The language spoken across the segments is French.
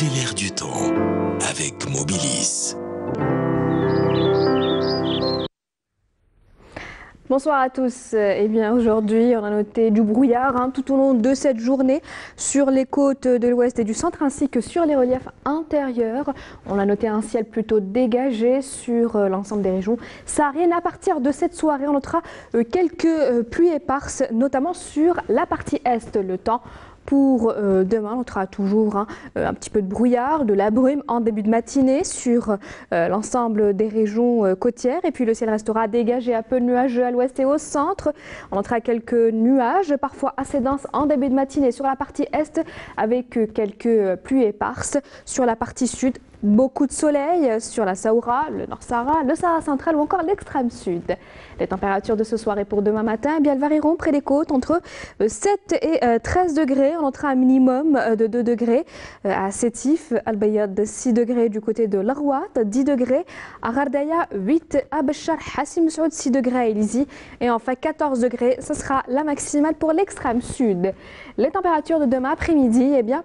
Suivez l'air du temps avec Mobilis. Bonsoir à tous. Eh bien, aujourd'hui, on a noté du brouillard tout au long de cette journée sur les côtes de l'ouest et du centre ainsi que sur les reliefs intérieurs. On a noté un ciel plutôt dégagé sur l'ensemble des régions sahariennes. À partir de cette soirée, on notera quelques pluies éparses, notamment sur la partie est. Le temps pour demain, on aura toujours un petit peu de brouillard, de la brume en début de matinée sur l'ensemble des régions côtières. Et puis le ciel restera dégagé, un peu nuageux à l'ouest et au centre. On notera quelques nuages, parfois assez denses en début de matinée sur la partie est avec quelques pluies éparses. Sur la partie sud, beaucoup de soleil sur la Saoura, le Nord Sahara, le Sahara central ou encore l'extrême sud. Les températures de ce soir et pour demain matin, eh bien, elles varieront près des côtes entre 7 et 13 degrés. On notera un minimum de 2 degrés à Sétif, Al-Bayad 6 degrés du côté de l'Arouat, 10 degrés à Rardaya, 8 à Béchar, Hassim Saoud 6 degrés à Élizy et enfin 14 degrés, ce sera la maximale pour l'extrême sud. Les températures de demain après-midi, eh bien,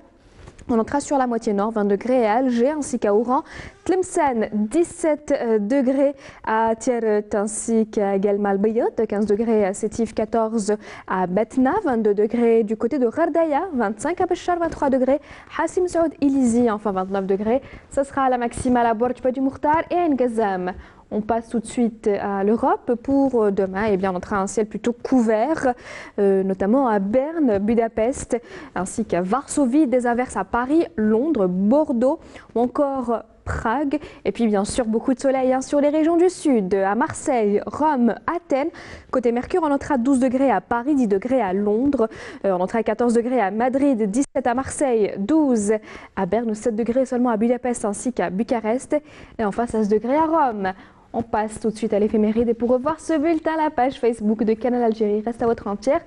on notera sur la moitié nord, 20 degrés à Alger ainsi qu'à Oran, Tlemcen 17 degrés à Tieret ainsi qu'à Guelma-El-Beyed, 15 degrés à Sétif, 14 à Betna, 22 degrés du côté de Rardaya, 25 à Béchar, 23 degrés Hassim Saoud, Élizy, enfin 29 degrés. Ce sera la maximale à Bordjba du Mourtar et à Ngazem. On passe tout de suite à l'Europe pour demain. Eh bien, on aura un ciel plutôt couvert, notamment à Berne, Budapest, ainsi qu'à Varsovie, des averses à Paris, Londres, Bordeaux ou encore Prague. Et puis bien sûr, beaucoup de soleil sur les régions du sud, à Marseille, Rome, Athènes. Côté Mercure, on notera 12 degrés à Paris, 10 degrés à Londres. On notera 14 degrés à Madrid, 17 à Marseille, 12 à Berne, 7 degrés seulement à Budapest ainsi qu'à Bucarest. Et enfin 16 degrés à Rome. On passe tout de suite à l'éphéméride et pour revoir ce bulletin, la page Facebook de Canal Algérie reste à votre entière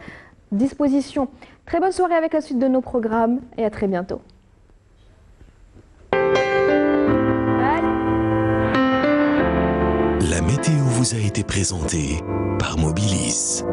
disposition. Très bonne soirée avec la suite de nos programmes et à très bientôt. La météo vous a été présentée par Mobilis.